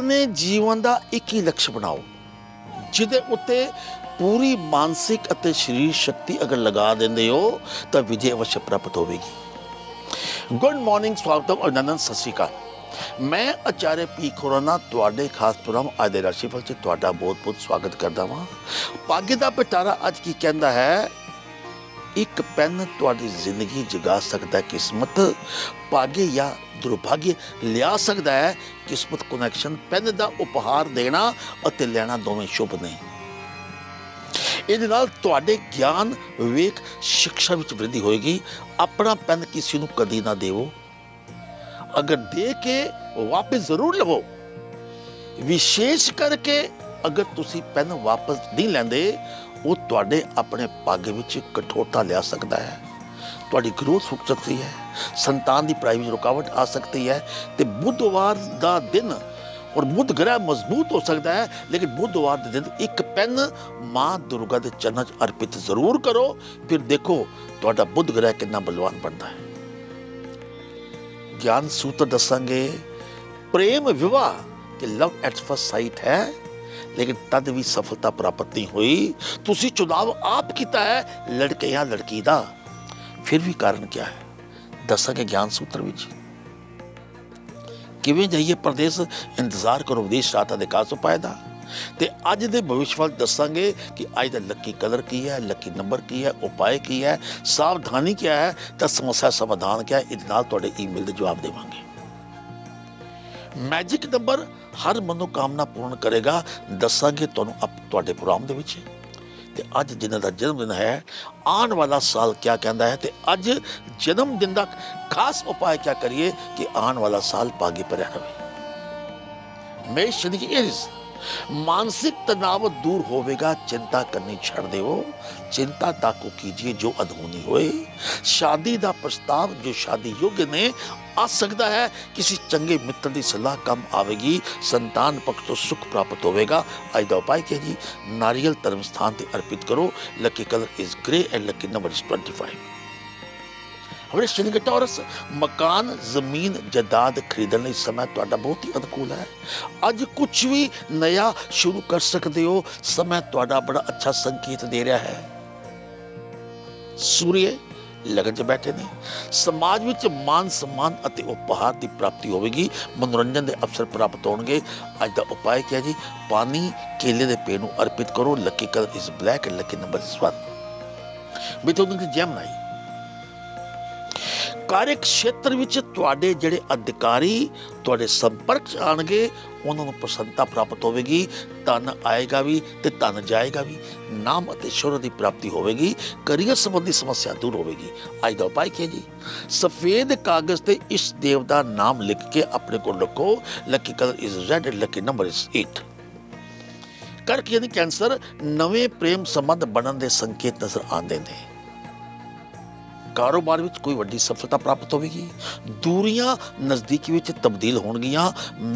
अपने जीवन का एक ही लक्ष्य बनाओ जिदे उत्ते पूरी मानसिक अते शरीर शक्ति अगर लगा देंदे हो तो विजय अवश्य प्राप्त होगी। गुड मॉर्निंग, स्वागतम, अभिनंदन, सत श्री अकाल। मैं आचार्य पी खुराना तुहाडे खास प्रोग्राम आज दे राशिफल च तुहाडा बहुत बहुत स्वागत करदा वां। भाग्य दा पिटारा अज की कहंदा है, एक पेन तुहाडी जिंदगी जगा सकता है, किस्मत भाग्य या दुर्भाग्य लिया सकता है। किस्मत कनैक्शन पेन का उपहार देना और लेना दोवें शुभ नहीं। इहदे नाल तुहाडे ज्ञान विवेक शिक्षा में वृद्धि होएगी। अपना पेन किसी को कदी ना देवो, अगर दे के वापस जरूर लवो। विशेष करके अगर तुसी पेन वापस नहीं लेंदे वो तुहाडे अपने भाग्य में कठोरता लिया सकता है। तुहाडी ग्रोथ रुक सकती है, संतान की पढ़ाई में रुकावट आ सकती है। तो बुधवार का दिन और बुध ग्रह मजबूत हो सकता है, लेकिन बुधवार के दिन एक पेन माँ दुर्गा के चरणों में अर्पित जरूर करो। फिर देखो तुहाडा बुध ग्रह कितना बलवान बनता है। ज्ञान सूत्र दसांगे, प्रेम विवाह के लव एट फर्स्ट साइट है, लेकिन तद भी सफलता प्राप्त नहीं हुई। तुसी चुनाव आप किया है लड़के या लड़की का, फिर भी कारण क्या है दसा के ज्ञान सूत्र विच। किवें जाइए परदेस, इंतजार करो विदेश रात दे काज फायदा। ते अज दे भविष्यवाणी दसांगे कि अज दा लकी कलर की है, लकी नंबर की है, उपाय की है, सावधानी क्या है, तो समस्या समाधान क्या है। इहदे नाल तुहाडे ईमेल दे जवाब देवांगे। मैजिक नंबर हर मनोकामना पूर्ण करेगा, दसांगे तुहानूं तुहाडे प्रोग्राम दे विच। ते अज जिन्हां दा जन्मदिन है आने वाला साल क्या कहता है, तो अज जन्मदिन का खास उपाय क्या करिए कि आने वाला साल भाग्य भरिया रहे। मेष राशि एरीज, मानसिक तनाव दूर होगा, चिंता करनी छोड़ देवो। चिंता ताको कीजिए जो अधूनी होए। शादी का प्रस्ताव जो शादी योग्य ने आ सकता है। किसी चंगे मित्र की सलाह कम आवेगी। संतान पक्ष तो सुख प्राप्त होगा। अज का उपाय क्या जी, नारियल धर्म स्थान पर अर्पित करो। Lucky colour is grey and lucky number is 25। हमारे शनि का टॉरस, मकान जमीन जायदाद खरीदने समय तुहाडा बहुत ही अनुकूल है। अज कुछ भी नया शुरू कर सकते हो, समय तुहाडा बड़ा अच्छा संकेत दे रहा है। सूर्य लगन च बैठे ने, समाज में मान सम्मान अते उपहार की प्राप्ति होगी। मनोरंजन के अवसर प्राप्त होंगे। अज का उपाय क्या जी, पानी केले के पेड़ को अर्पित करो। Lucky colour is black and lucky number is 1। मिथुन राशि जेमिनी, कार्य क्षेत्र में तुहाडे जिहड़े अधिकारी तुहाडे संपर्क च आउणगे, उन्हां नूं प्रसन्नता प्राप्त होगी। धन आएगा भी ते धन जाएगा भी। नाम अते शोहरत की प्राप्ति होगी। करियर संबंधी समस्या दूर होगी। अज का उपाय क्या जी, सफेद कागज ते इस देव का नाम लिख के अपने को रखो। Lucky colour is red and lucky number is 8। कर्क यानी कैंसर, नवे प्रेम संबंध बनने के संकेत नजर आते हैं। कारोबार में कोई वड्डी सफलता प्राप्त होगी। दूरियां नज़दीकी में तब्दील होणगियां।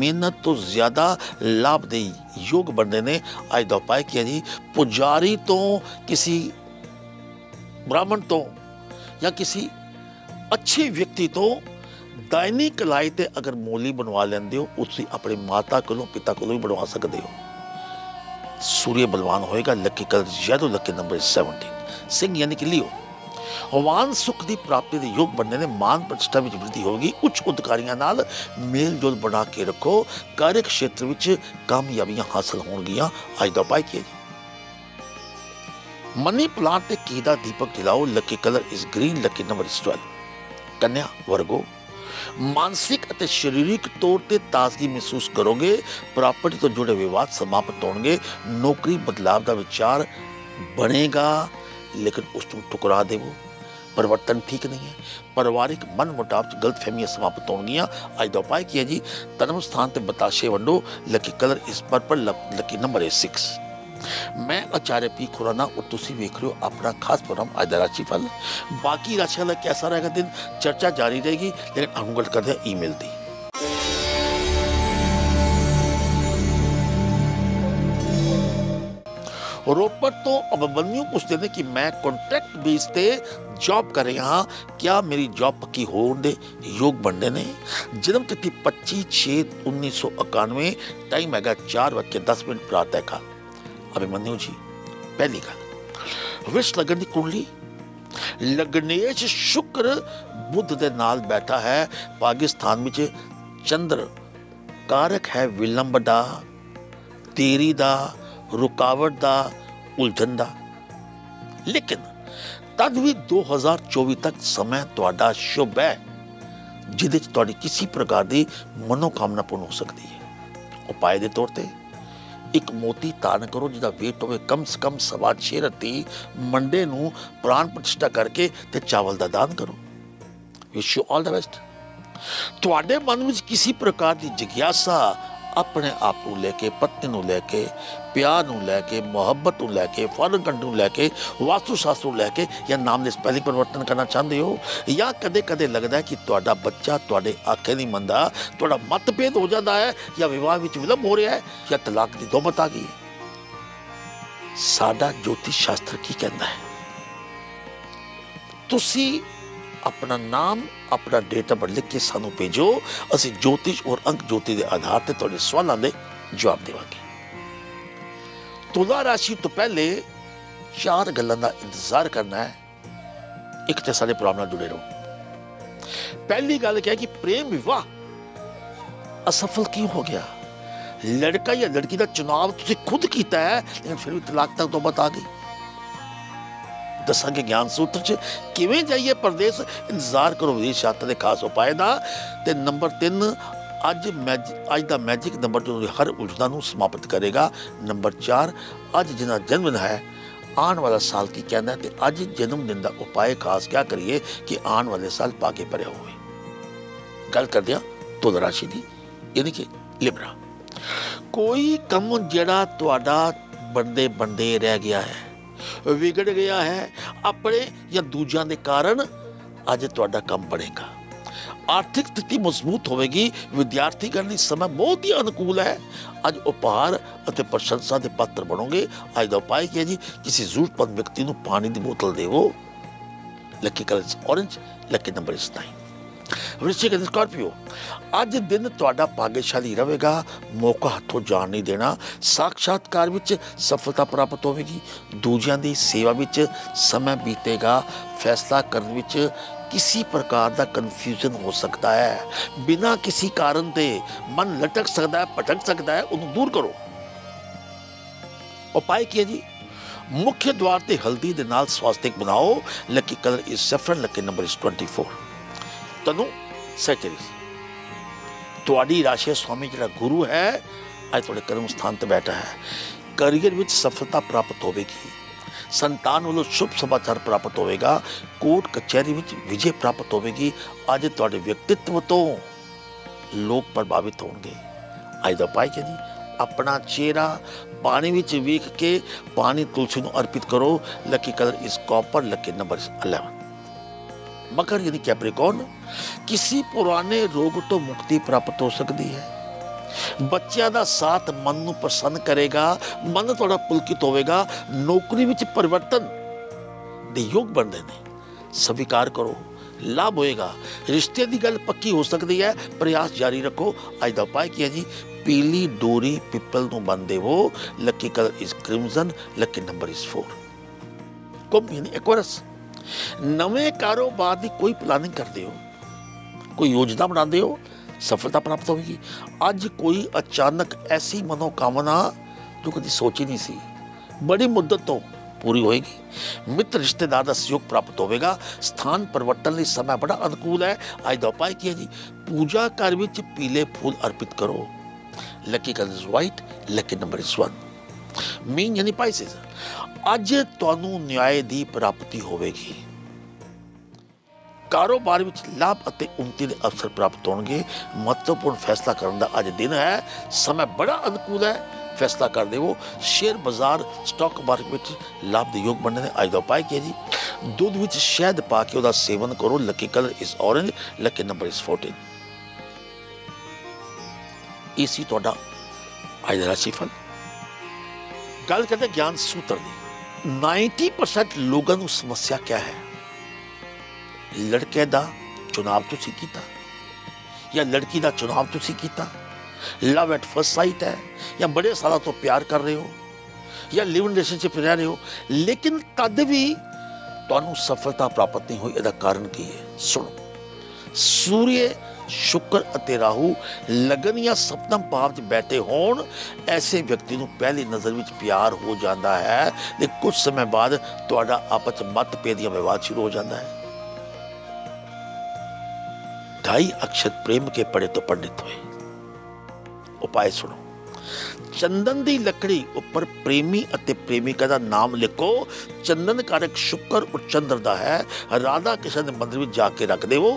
मेहनत तो ज़्यादा लाभदेही योग बनते हैं। अज का उपाय किया जी, पुजारी तो किसी ब्राह्मण तो या किसी अच्छे व्यक्ति तो दायनी कलाई ते अगर मोली बनवा लेंदे हो, उसी अपने माता को पिता को भी बनवा सकते हो। सूर्य बलवान होएगा। Lucky colour yellow, lucky number 17। सिंह यानी कि लियो, हवान सुख की प्राप्ति के योग बनने ने। मान प्रतिष्ठा में वृद्धि होगी। उच्च अधिकारियों नाल मेल जोल बना के रखो। कार्य क्षेत्र में कामयाबियां हासिल होंगियां। अज का उपाय किया जी, मनी प्लांट ते की दा दीपक जलाओ। Lucky colour is green, lucky number is 12। कन्या वर्गो, मानसिक अते शरीरिक तौर पर ताजगी महसूस करोगे। प्रॉपर्टी तो जुड़े विवाद समाप्त होंगे। नौकरी बदलाव का विचार बनेगा, लेकिन उसको ठुकरा देवो। परिवर्तन ठीक नहीं है। परिवारिक मन मुटाव गलत फहमियाँ समाप्त होंगियां। अज का उपाय किया जी, धर्म स्थान पर बताशे वंडो। Lucky colour is purple, lucky number is 6। मैं आचार्य पी खुराना और तुसी वेख रहे हो अपना खास प्रोग्राम आज दा राशिफल। बाकी राशियां का कैसा रहेगा दिन, चर्चा जारी रहेगी, लेकिन हम गल करते हैं ईमेल की। रोबर्ट तो अभिमन्यु पूछते थे कि मैं कॉन्ट्रैक्ट बेस पे जॉब कर रहा, क्या मेरी जॉब पक्की होने योग बंदे ने। जन्म तिथि 25/6/1991, टाइम है 4:10 प्रातः का। अभिमन्यु जी पहली गल विश लगन की कुंडली लग्नेश शुक्र बुध दे नाल बैठा है। पाकिस्तान में चंद्र कारक है विलंब दा, देरी दा, रुकावट दा, उलझन दा। लेकिन तद भी 2024 तक समय तुहाडा शुभ है, जिदे च तुहाडी किसी प्रकार की मनोकामना पूर्ण हो सकती है। उपाय के तौर पर एक मोती धारण करो जिसका वेट हो कम से कम 6.25 रत्ती। मंडे नूं प्राण प्रतिष्ठा करके ते चावल का दान करो। Wish you all the best. तुहाडे मन में किसी प्रकार की जिज्ञासा अपने आप को लेके, पत्नी को लेके, प्यार को लेके, मुहब्बत को लेके, फॉरन कंट्री को लेके, वास्तुशास्त्र को लेके या नाम दे स्पेलिंग परिवर्तन करना चाहते हो, या कदे कदे लगता है कि तुहाडा बच्चा तुहाडे आखे नहीं मनदा, तुहाडा मतभेद हो जाता है, या विवाह विच विलंब हो रहा है, या तलाक की दोमत आ गई है। साडा ज्योतिष शास्त्र की कहता है, तुसी अपना नाम, अपना डेट ऑफ बर्थ लिख के सानू भेजो। असि ज्योतिष और अंक ज्योति के आधार पर तुहाडे सवालों के जवाब देवांगे। तुला राशि तो पहले 4 गल्लां दा इंतजार करना है। एक तो सारे प्रोग्राम जुड़े रहो। पहली गल क्या है कि प्रेम विवाह असफल क्यों हो गया। लड़का या लड़की का चुनाव तुसी खुद किया है, लेकिन फिर भी तलाक तक तो बता गई। दसांगे ज्ञान सूत्र च किवें जाइए परदेस, इंतजार करो विदेश यात्रा के खास उपाय का। तो नंबर 3 अज का मैजिक नंबर जो हर उलझना को समाप्त करेगा। नंबर 4 अज जिना जन्मदिन है, आने वाला साल की कहना है, तो अज जन्मदिन का उपाय खास क्या करिए कि आने वाले साल पाके भरे होवे। गल करदे हां तुला राशि की, यानी कि लिब्रा। कोई कम जिहड़ा तुहाडा बंदे बंदे रह गया है, ਵਿਗੜ गया है, अपने या दूजों के कारण, अज तुहाडा काम बनेगा। आर्थिक स्थिति मजबूत होगी। विद्यार्थीगण लई समय बहुत ही अनुकूल है। अज उपहार और प्रशंसा के पात्र बनोगे। अज का उपाय क्या जी, किसी जरूरतमंद व्यक्ति को पानी की बोतल देवो। Lucky colour orange, lucky number 9। वृश्चिक स्कॉर्पियो, अज दिन तुहाडा भाग्यशाली रहेगा। मौका हथों जान नहीं देना। साक्षात्कार विच सफलता प्राप्त होगी। दूजियां दी सेवा विच समय बीतेगा। फैसला करने विच किसी प्रकार का कन्फ्यूजन हो सकता है। बिना किसी कारण के मन लटक सकता है, भटक सकता है, उन्हें दूर करो। उपाय किया जी, मुख्य द्वार से हल्दी के नाल स्वास्तिक बनाओ। Lucky colour is saffron, lucky number is 24। तनु सैकरीज, तुहाडी राशि स्वामी जिहड़ा गुरु है अज तुहाडे कर्म स्थान ते बैठा है। करियर विच सफलता प्राप्त होगी। संतान वालों शुभ समाचार प्राप्त होगा। कोर्ट कचहरी में विजय प्राप्त होगी। अज तुहाडे व्यक्तित्व तो लोग प्रभावित होंगे। अज का उपाय क्या जी, अपना चेहरा पानी में वेख के पानी तुलसी को अर्पित करो। Lucky colour is copper, lucky number 11। मकर यानी कैप्रिकॉर्न, किसी पुराने रोग तो मुक्ति प्राप्त हो सकती है। बच्चों का साथ मन को प्रसन्न करेगा। मन थोड़ा पुलकित होगा। नौकरी में परिवर्तन के योग बनते हैं, स्वीकार करो, लाभ होएगा। रिश्ते की गल पक्की हो सकती है, प्रयास जारी रखो। अज का उपाय किया जी, पीली डोरी पिपल को बन देवो। Lucky colour is crimson, lucky number is 4। कुंभ यानी एक्वेरियस, नवे कारोबार की कोई प्लानिंग करते हो, कोई योजना बनाते हो, सफलता प्राप्त होगी। अज कोई अचानक ऐसी मनोकामना जो कभी सोची नहीं सी, बड़ी मुद्दत तो पूरी होएगी। मित्र रिश्तेदार का सहयोग प्राप्त होगा। स्थान परिवर्तन लिए समय बड़ा अनुकूल है। अज का उपाय किया जी, पूजा घर में पीले फूल अर्पित करो। Lucky colour is white, lucky number is 1। मीन यानी पाइसेस, अज तुहानू न्याय की प्राप्ति होगी। कारोबार में लाभ और उन्नति के अवसर प्राप्त होंगे। महत्वपूर्ण फैसला करने का अज दिन है। समय बड़ा अनुकूल है, फैसला कर देवो। शेयर बाजार स्टॉक मार्केट में लाभ के योग बनने। अज का उपाय किया जी, दूध में शहद पा के उसका सेवन करो। Lucky colour is orange, lucky number is 14। इसी तुहाडा अज दा राशिफल। ਕੱਲ ਕਹਿੰਦੇ ਗਿਆਨ ਸੂਤਰ ਦੀ 90% ਲੋਕਾਂ ਨੂੰ ਸਮੱਸਿਆ ਕਿਆ ਹੈ ਲੜਕੇ ਦਾ ਚੁਣਾਵ ਤੁਸੀਂ ਕੀਤਾ या लड़की का चुनाव तुसी कीता लव एट फर्स्ट साइट है या बड़े साल तो प्यार कर रहे हो या लिव इन रिलेशनशिप रह रहे हो लेकिन तद भी तुहानू सफलता प्राप्त नहीं हुई। इहदा कारण की है सुनो सूर्य शुक्र अते राहु लगन या सप्तम भाव च बैठे होण ऐसे व्यक्ति नू पहली नज़र विच प्यार हो जाता है ते कुछ समय बाद तुहाडा आपस मतभेद या विवाद शुरू हो जाता है। ढाई अक्षर प्रेम के पड़े तो पंडित हुए। उपाय सुनो चंदन की लकड़ी उपर प्रेमी अते प्रेमिका का नाम लिखो। चंदन कारक शुक्र और चंद्र का है। राधा कृष्ण के मंदिर में जाके रख देवो।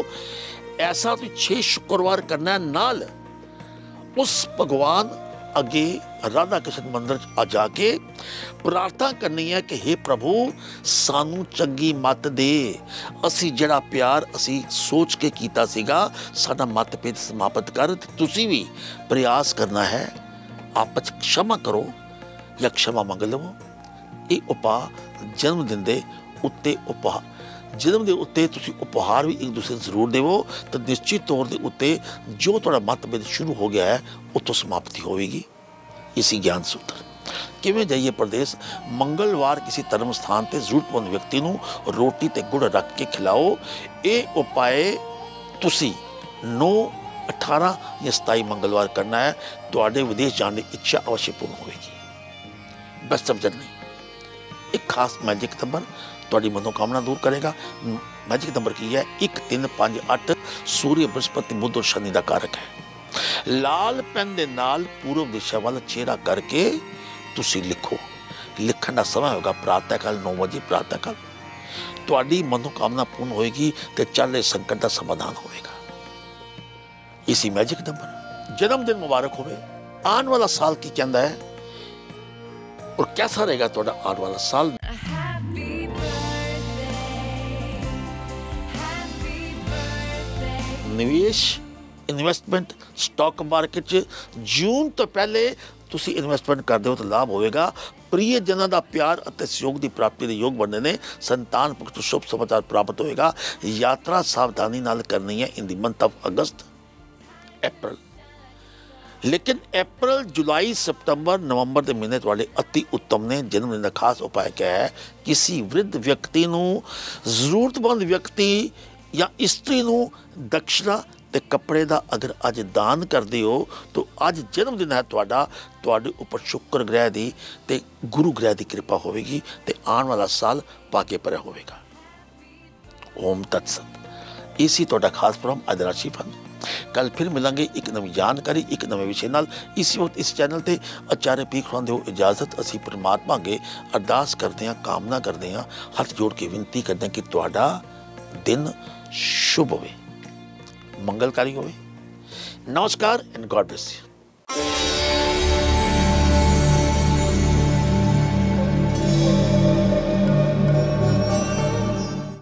ऐसा तुम 6 शुक्रवार करना है। नाल उस भगवान अगे राधा कृष्ण मंदिर आ जाके प्रार्थना करनी है कि हे प्रभु सानू चंगी मत दे असी जड़ा प्यार असी सोच के कीता सीगा साडा मतभेद समाप्त कर। तुसी भी प्रयास करना है आपस क्षमा करो या क्षमा मंग लवो। ये उपा जन्मदिन दे उत्ते उपा जन्म के उत्ते उपहार भी एक दूसरे जरूर देवो तो निश्चित तौर के उत्ते जो थोड़ा मतभेद शुरू हो गया है उतो समाप्ति होगी। इसी ज्ञान सूत्र किवें जाइए प्रदेश मंगलवार किसी धर्म स्थान पर जरूरतमंद व्यक्ति नू रोटी ते गुड़ रख के खिलाओ। ये उपाय तुसी 9, 18 या 27 मंगलवार करना है। तुहाडे विदेश जाने की इच्छा अवश्य पूर्ण होगी। बेस्ट ऑफ जर्नी एक खास मैजिक नंबर तुहाडी मनोकामना दूर करेगा। मैजिक नंबर की है 1358। सूर्य बृहस्पति बुध और शनि का कारक है। लाल पेन के नाल पूर्व दिशा वाल चेहरा करके तुसी लिखो। लिखण का समय होगा प्रातःकाल 9 बजे। प्रातःकाल तुहाडी मनोकामना पूर्ण होएगी तो चल रहे संकट का समाधान होएगा। इसी मैजिक नंबर जन्मदिन मुबारक होवे। आने वाला साल की कहता है और कैसा रहेगा तुहाडा आने वाला साल। निवेश इन्वेस्टमेंट स्टॉक मार्केट जून तो पहले तुसी इन्वेस्टमेंट करते हो तो लाभ होगा। प्रियजनों का प्यार और सहयोग की प्राप्ति के योग बनने ने। संतान पक्ष शुभ समाचार प्राप्त होएगा। यात्रा सावधानी नाल करनी है इन दी मंथ ऑफ अगस्त अप्रैल। लेकिन अप्रैल जुलाई सितंबर नवंबर के महीने वाले अति उत्तम ने। जन्मदिन का खास उपाय क्या है किसी वृद्ध व्यक्ति को जरूरतमंद व्यक्ति या स्त्री नू दक्षिणा ते कपड़े का अगर अज दान करते हो तो अज जन्मदिन है तुहाडा तुहाडे उपर शुक्र ग्रह की ते गुरु ग्रह की कृपा होगी ते आने वाला साल पाके पर होगा। ओम तत्सत। इसी तुहाडा खास प्रोग्राम अज राशि फल। कल फिर मिलेंगे एक नवी जानकारी एक नवे विषय नाल। इसी वक्त इस चैनल ते आचार्य पी खुराना दिओ इजाजत। असी परमात्मा अगे अरदास करते हैं कामना करते हैं हाथ जोड़ के विनती करते हैं कि तुहाडा दिन शुभ होवे मंगलकारी होवे। नमस्कार एंड गॉड ब्लेस यू।